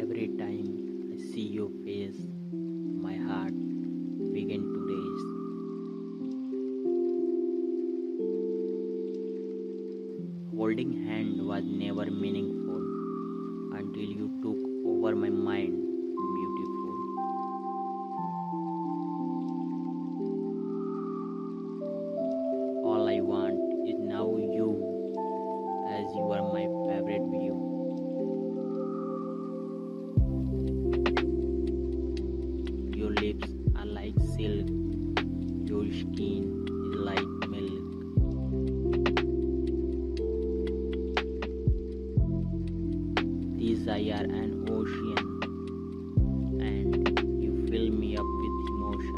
Every time I see your face, my heart begins to race. Holding hand was never meaningful until you took over my mind. Beautiful. All I want is now you, as you are my favorite view. Your lips are like silk, your skin is like milk. Desire an ocean, and you fill me up with emotion.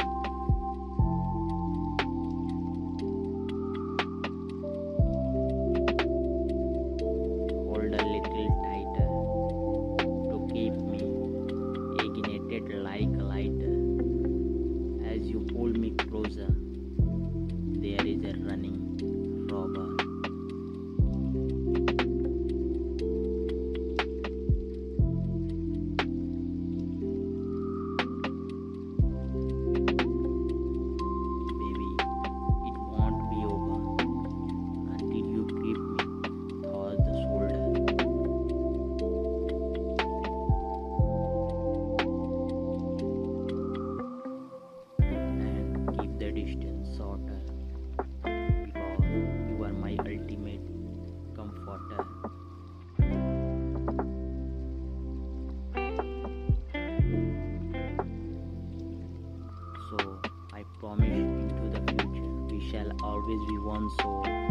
Hold a little tighter to keep me ignited like a lighter. As you hold me closer, there is a running robber. Baby, it won't be over until you grip me towards the shoulder. And keep the distance shorter, because you are my ultimate comforter. So I promise into the future we shall always be one soul.